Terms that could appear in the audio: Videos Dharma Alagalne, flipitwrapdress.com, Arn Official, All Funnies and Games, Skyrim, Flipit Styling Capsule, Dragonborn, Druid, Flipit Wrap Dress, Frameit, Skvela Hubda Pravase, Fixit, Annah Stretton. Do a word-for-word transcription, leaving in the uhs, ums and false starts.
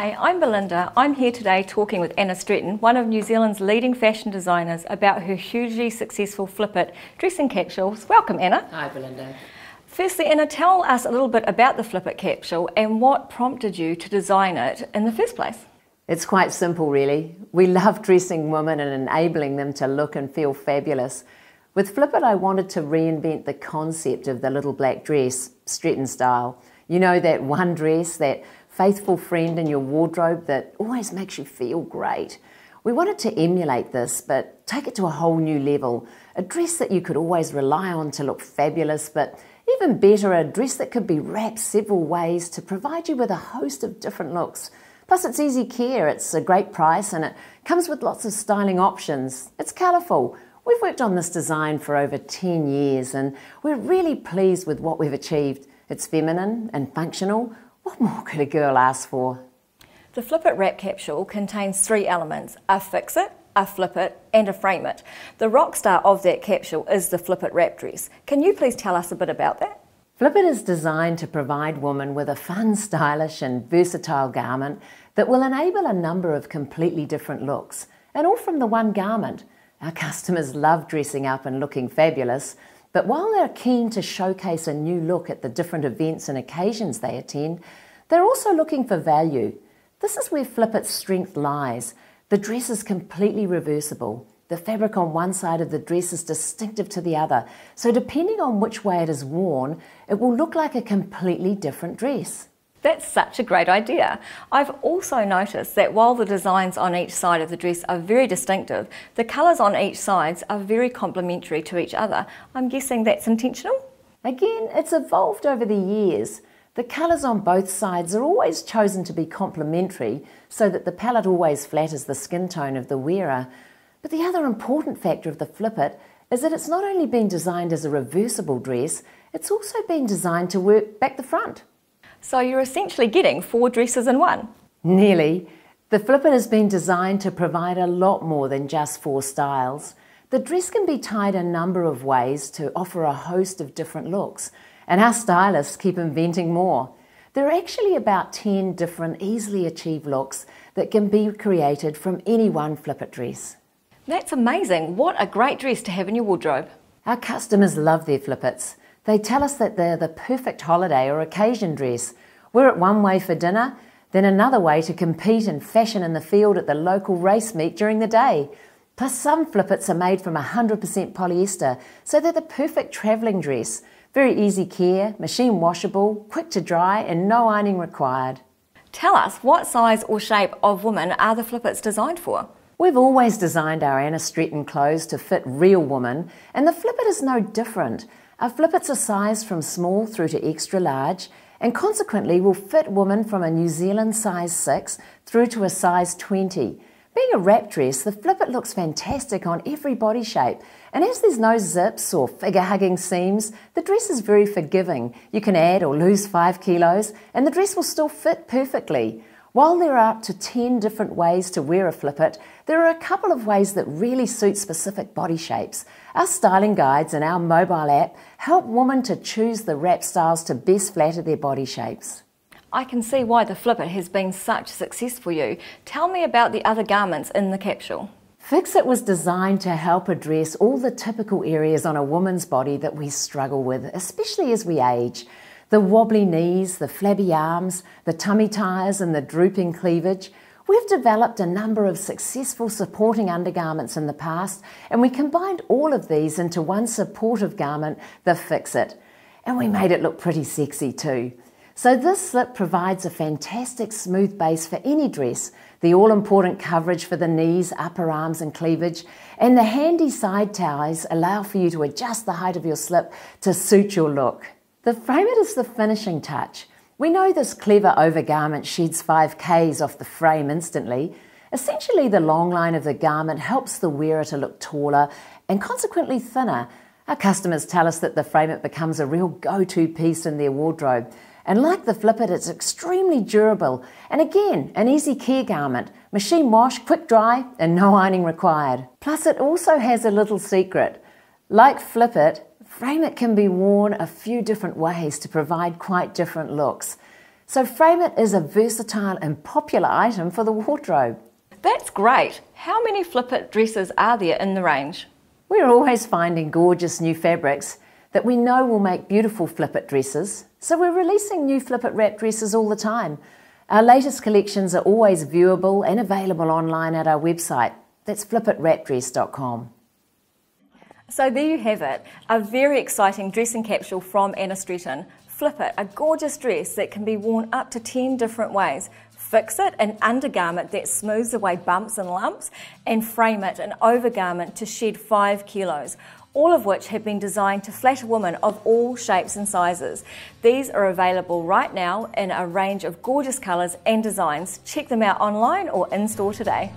Hi, I'm Belinda. I'm here today talking with Annah Stretton, one of New Zealand's leading fashion designers, about her hugely successful Flipit dressing capsules. Welcome, Annah. Hi, Belinda. Firstly, Annah, tell us a little bit about the Flipit capsule and what prompted you to design it in the first place. It's quite simple, really. We love dressing women and enabling them to look and feel fabulous. With Flipit, I wanted to reinvent the concept of the little black dress, Stretton style. You know, that one dress, that faithful friend in your wardrobe that always makes you feel great. We wanted to emulate this, but take it to a whole new level. A dress that you could always rely on to look fabulous, but even better, a dress that could be wrapped several ways to provide you with a host of different looks. Plus, it's easy care, it's a great price, and it comes with lots of styling options. It's colourful. We've worked on this design for over ten years, and we're really pleased with what we've achieved. It's feminine and functional. What more could a girl ask for? The Flipit wrap capsule contains three elements: a fix it, a flip it, and a frame it. The rock star of that capsule is the Flipit wrap dress. Can you please tell us a bit about that? Flipit is designed to provide women with a fun, stylish, and versatile garment that will enable a number of completely different looks, and all from the one garment. Our customers love dressing up and looking fabulous. But while they're keen to showcase a new look at the different events and occasions they attend, they're also looking for value. This is where Flipit's strength lies. The dress is completely reversible. The fabric on one side of the dress is distinctive to the other, so depending on which way it is worn, it will look like a completely different dress. That's such a great idea. I've also noticed that while the designs on each side of the dress are very distinctive, the colours on each side are very complementary to each other. I'm guessing that's intentional? Again, it's evolved over the years. The colours on both sides are always chosen to be complementary so that the palette always flatters the skin tone of the wearer. But the other important factor of the Flipit is that it's not only been designed as a reversible dress, it's also been designed to work back the front. So you're essentially getting four dresses in one. Nearly. The Flipit has been designed to provide a lot more than just four styles. The dress can be tied a number of ways to offer a host of different looks, and our stylists keep inventing more. There are actually about ten different easily achieved looks that can be created from any one Flipit dress. That's amazing. What a great dress to have in your wardrobe. Our customers love their Flipits. They tell us that they're the perfect holiday or occasion dress. Wear it one way for dinner, then another way to compete and fashion in the field at the local race meet during the day. Plus, some Flipits are made from one hundred percent polyester, so they're the perfect travelling dress. Very easy care, machine washable, quick to dry, and no ironing required. Tell us, what size or shape of woman are the Flipits designed for? We've always designed our Annah Stretton clothes to fit real women, and the Flipit is no different. Our Flipits are sized from small through to extra large, and consequently will fit women from a New Zealand size six through to a size twenty. Being a wrap dress, the Flipit looks fantastic on every body shape, and as there's no zips or figure-hugging seams, the dress is very forgiving. You can add or lose five kilos, and the dress will still fit perfectly. While there are up to ten different ways to wear a Flipit, there are a couple of ways that really suit specific body shapes. Our styling guides and our mobile app help women to choose the wrap styles to best flatter their body shapes. I can see why the Flipit has been such a success for you. Tell me about the other garments in the capsule. Fix It was designed to help address all the typical areas on a woman's body that we struggle with, especially as we age. The wobbly knees, the flabby arms, the tummy tires, and the drooping cleavage. We've developed a number of successful supporting undergarments in the past, and we combined all of these into one supportive garment, the Fix It. And we made it look pretty sexy too. So this slip provides a fantastic smooth base for any dress, the all-important coverage for the knees, upper arms and cleavage, and the handy side ties allow for you to adjust the height of your slip to suit your look. The Frame It is the finishing touch. We know this clever overgarment sheds five Ks off the frame instantly. Essentially, the long line of the garment helps the wearer to look taller and consequently thinner. Our customers tell us that the Frame It becomes a real go-to piece in their wardrobe. And like the Flipit, it's extremely durable. And again, an easy care garment, machine wash, quick dry, and no ironing required. Plus, it also has a little secret. Like Flipit, Frame It can be worn a few different ways to provide quite different looks. So frame it is a versatile and popular item for the wardrobe. That's great. How many Flipit dresses are there in the range? We're always finding gorgeous new fabrics that we know will make beautiful Flipit dresses, so we're releasing new Flipit wrap dresses all the time. Our latest collections are always viewable and available online at our website. That's flipit wrap dress dot com. So there you have it, a very exciting dressing capsule from Annah Stretton. Flipit, a gorgeous dress that can be worn up to ten different ways. Fix it, an undergarment that smooths away bumps and lumps, and frame it, an overgarment to shed five kilos. All of which have been designed to flatter women of all shapes and sizes. These are available right now in a range of gorgeous colours and designs. Check them out online or in store today.